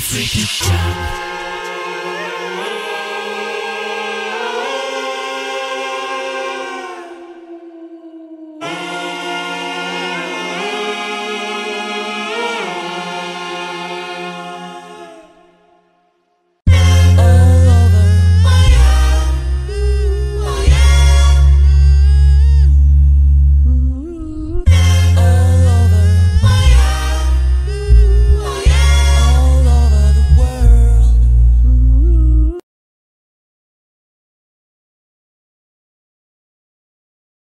freaky jump.